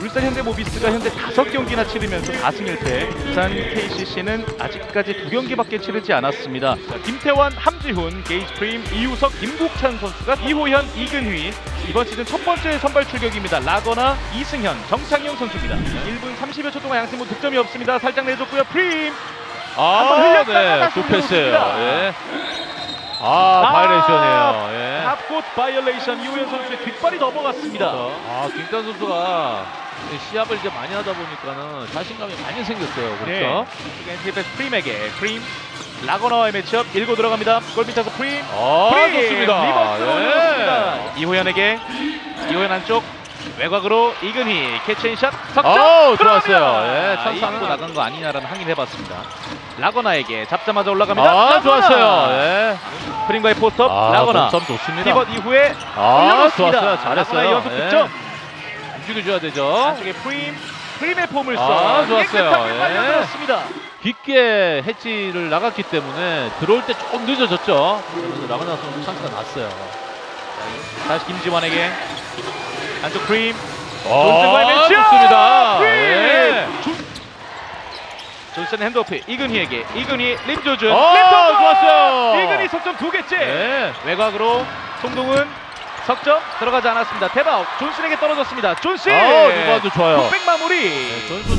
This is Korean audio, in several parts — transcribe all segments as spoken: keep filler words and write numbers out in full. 울산 현대모비스가 현재 다섯 경기나 치르면서 사 승 일 패, 부산 케이씨씨는 아직까지 두 경기밖에 치르지 않았습니다. 김태환, 함지훈, 게잇, 프림, 이우석, 김국찬 선수가 이호현, 이근휘, 이번 시즌 첫 번째 선발 출격입니다. 라거나, 이승현, 정창영 선수입니다. 일 분 삼십여 초 동안 양팀 모두 득점이 없습니다. 살짝 내줬고요. 프림! 아, 네, 두 패스예요. 예. 아, 아 바이올레이션이에요. 예. 탑곳 바이올레이션, 이호연 선수의 뒷발이 넘어갔습니다. 아, 김태환 선수가 시합을 이제 많이 하다 보니까는 자신감이 많이 생겼어요. 그렇죠? 네. 엔티에프에스 프림에게 프림 라거나와의 매치업 일고 들어갑니다. 골밑에서 프림. 아, 프림 좋습니다. 리버스로 올렸습니다. 네. 이호연에게 이호연 안쪽 외곽으로 이근휘 캐치앤샷 석점. 좋았어요. 예, 찬스하고 아, 나간 거 아니냐라는 항의를 해봤습니다. 라거나에게 잡자마자 올라갑니다. 아, 라거나. 좋았어요. 예. 프림과의 포스트업 아, 라거나. 피벗 이후에 올려놓습니다. 아, 잘했어요. 연속 득점. 예. 움직여줘야 되죠. 안쪽에 프림, 프림의 폼을 써. 아, 좋았어요. 깨끗하게 빨려들었습니다. 깊게 해치를 나갔기 때문에 들어올 때 조금 늦어졌죠. 그래서 라거나 선수 찬스가 났어요. 다시 김지원에게 안쪽 프림. 존슨과의 매치 좋습니다. 프림. 예. 존슨의 핸드오프 이근희에게 이근희 림조준. 아, 좋았어요. 이근희 석점 두 개째. 예. 외곽으로 송동훈. 석점 들어가지 않았습니다. 대박! 존슨에게 떨어졌습니다. 존슨! 아, 누가 와도 좋아요. 흑백 마무리!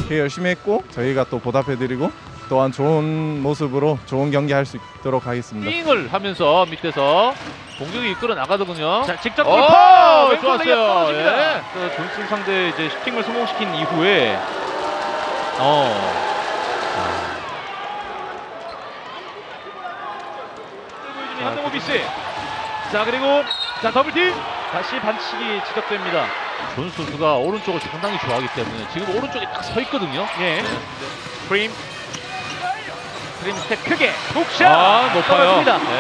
네, 열심히 했고 저희가 또 보답해드리고 또한 좋은 모습으로 좋은 경기 할 수 있도록 하겠습니다. 스윙을 하면서 밑에서 공격이 이끌어 나가더군요. 자, 직접 골파! 좋았어요. 예. 그 존슨 상대 이제 슈팅을 성공시킨 이후에 어. 아. 한동호 비스. 자, 그리고 자 더블팀 다시 반칙이 지적됩니다. 존슨 선수가 오른쪽을 상당히 좋아하기 때문에 지금 오른쪽에 딱 서 있거든요. 예. 프림 프림 스텝 크게 독샷. 아, 높아요. 네.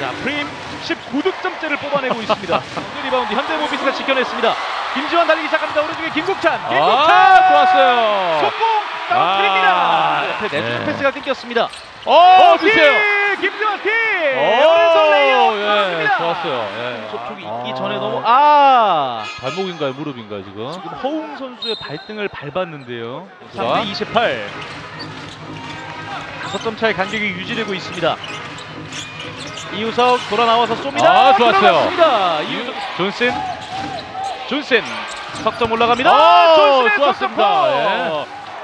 자 프림 십구 득점째를 뽑아내고 있습니다. 리바운드 현대모비스가 지켜냈습니다. 김지원 달리기 시작합니다. 오른쪽에 김국찬. 김국찬 아, 좋았어요. 속공 다운트립니다. 아, 옆에 내주는 네. 패스가 끊겼습니다. 어, 주세요. 김지원 팀! 오른손 레이업! 예, 좋았어요. 예. 접촉이 아, 있기 전에 너무 아 발목인가요? 무릎인가요? 지금? 지금 허웅 선수의 발등을 밟았는데요. 삼 대 이십팔. 다섯 점 차의 간격이 유지되고 있습니다. 이우석 돌아 나와서 쏩니다. 아, 좋았어요. 이우석. 존슨. 존슨. 석점 올라갑니다. 아, 존슨의 석점 포! 예.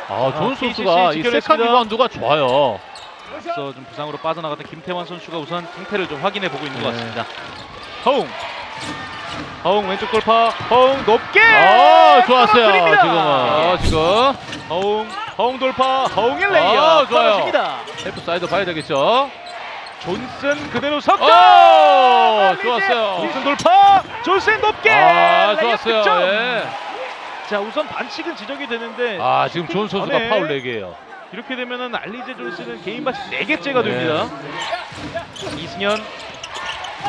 아, 존슨 선수가 이 세컨 리바운드가 좋아요. 그래서 좀 부상으로 빠져나갔던 김태환 선수가 우선 상태를 좀 확인해 보고 있는 네. 것 같습니다. 허웅, 허웅 왼쪽 돌파, 허웅 높게. 아, 좋았어요. 지금은 아, 지금 허웅, 허웅 돌파, 허웅의 레이어. 아, 좋아요. 헬프 사이드 봐야 되겠죠. 존슨 그대로 석점. 아, 좋았어요. 존슨 돌파, 존슨 높게. 아, 좋았어요. 예. 자, 우선 반칙은 지적이 되는데. 아, 지금 존 선수가 전에... 파울 네 개예요. 이렇게 되면은 알리제 존슨은 개인 반칙 네 개째가 됩니다. 네. 이승연,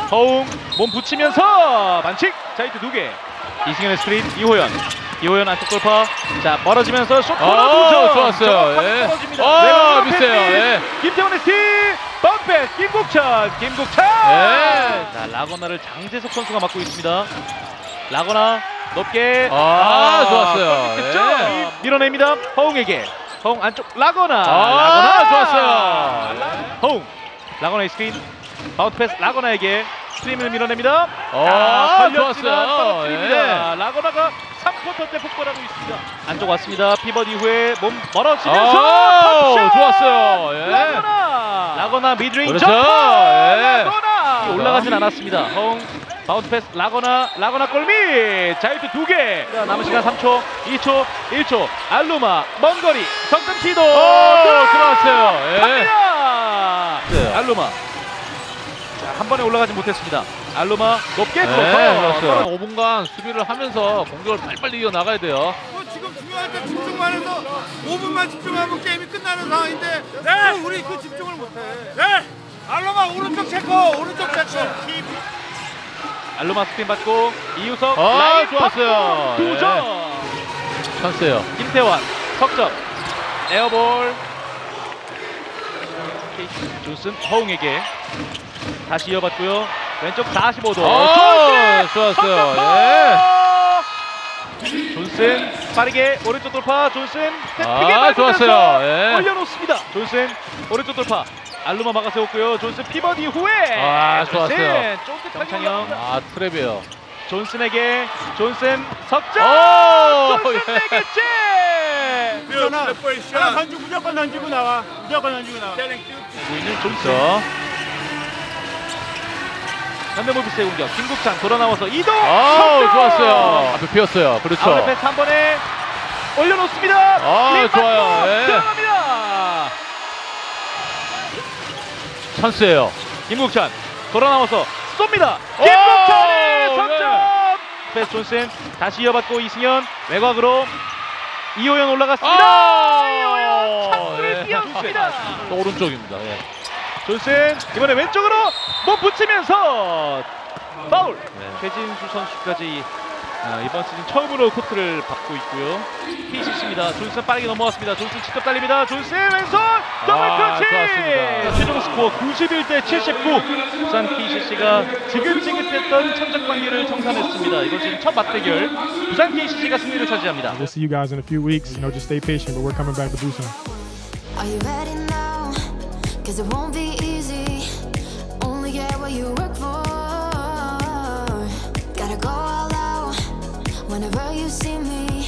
허웅 몸 붙이면서 반칙! 자 이때 두 개. 이승연의 스트릿, 이호연. 이호연 안쪽 돌파. 자 멀어지면서 숏 걸어두죠. 좋았어요. 예. 아, 비슷해요. 예. 김태원의 스틱! 범패! 김국찬! 김국찬! 예. 자 라거나를 장재석 선수가 맡고 있습니다. 라거나 높게. 아, 아 좋았어요. 예. 밀어냅니다. 허웅에게. 허웅 안쪽 라거나. 아, 라거나 좋았어요. 허웅 라거나의 스크린 바운드 패스 라거나에게 스트림을 밀어냅니다. 아, 아 좋았어요. 예. 라거나가 삼 쿼터 때 폭발하고 있습니다. 안쪽 왔습니다. 피벗 이후에 몸 멀어지면서 아, 좋았어요. 예. 라거나 라거나 미드레인지 점퍼. 예. 라거나 올라가진 않았습니다. 허웅 바운드 패스 라거나 라거나 골밑 자유투 두 개. 남은 시간 삼 초 이 초 일 초 알루마 먼 거리 석점 시도 들어왔어요. 예. 네. 알루마 자, 한 번에 올라가지 못했습니다. 알루마 높게 네, 들어서 오 분간 수비를 하면서 공격을 빨리빨리 이어 나가야 돼요. 어, 지금 중요할 때 집중만 해서 오 분만 집중하면 게임이 끝나는 상황인데 네. 우리 그 집중을 못해. 네. 알루마 오른쪽 체크 오른쪽 체크. 알루마 스핀 받고 이우석 아, 라인 좋았어요. 두 점. 예. 찬스요. 김태환 석점 에어볼. 존슨 허웅에게 다시 이어받고요. 왼쪽 사십오 도. 아, 좋았어요. 예. 존슨 빠르게 오른쪽 돌파 존슨 스텝 크게 아, 좋았어요. 예. 올려놓습니다. 존슨 오른쪽 돌파 알루마 막아 세웠고요. 존슨 피벗 이후에 아 좋았어요. 정창영 아 트랩이에요. 존슨에게 존슨 석점. 존슨에게 잼. 무조건 던지고 무조건 던지고 나와. 무조건 던지고 나와. 우리는 존슨. 현대모비스의 공격. 김국찬 돌아나와서 이동! 아 좋았어요. 앞에 피었어요. 그렇죠. 앞에 한 번에 올려놓습니다. 아 좋아요. 네. 들어갑니다. 찬스예요. 김국찬 돌아나와서 쏩니다. 김국찬의 삼 점! 패스 존슨 다시 이어받고 이승연 외곽으로 이호연 올라갔습니다. 이호연 찬스를 피었습니다. 또 오른쪽입니다. 예. 존슨 이번에 왼쪽으로 못 붙이면서 파울. 네. 최진수 선수까지 아, 이번 시즌 처음으로 코트를 받고 있고요. 케이씨씨입니다. 존슨 빠르게 넘어왔습니다. 존슨 직접 달립니다. 존슨 왼손 더블 터치. 최종 스코어 구십일 대 칠십구. 부산 케이씨씨가 지긋지긋했던 참작 관계를 청산했습니다. 이것이 첫 맞대결. 부산 케이씨씨가 승리를 차지합니다. We'll see you guys in a few weeks. You know, just stay patient, but we're coming back to Busan. Are you ready now? 'Cause it won't be easy. Only get what you work for. Gotta go all out whenever you see me.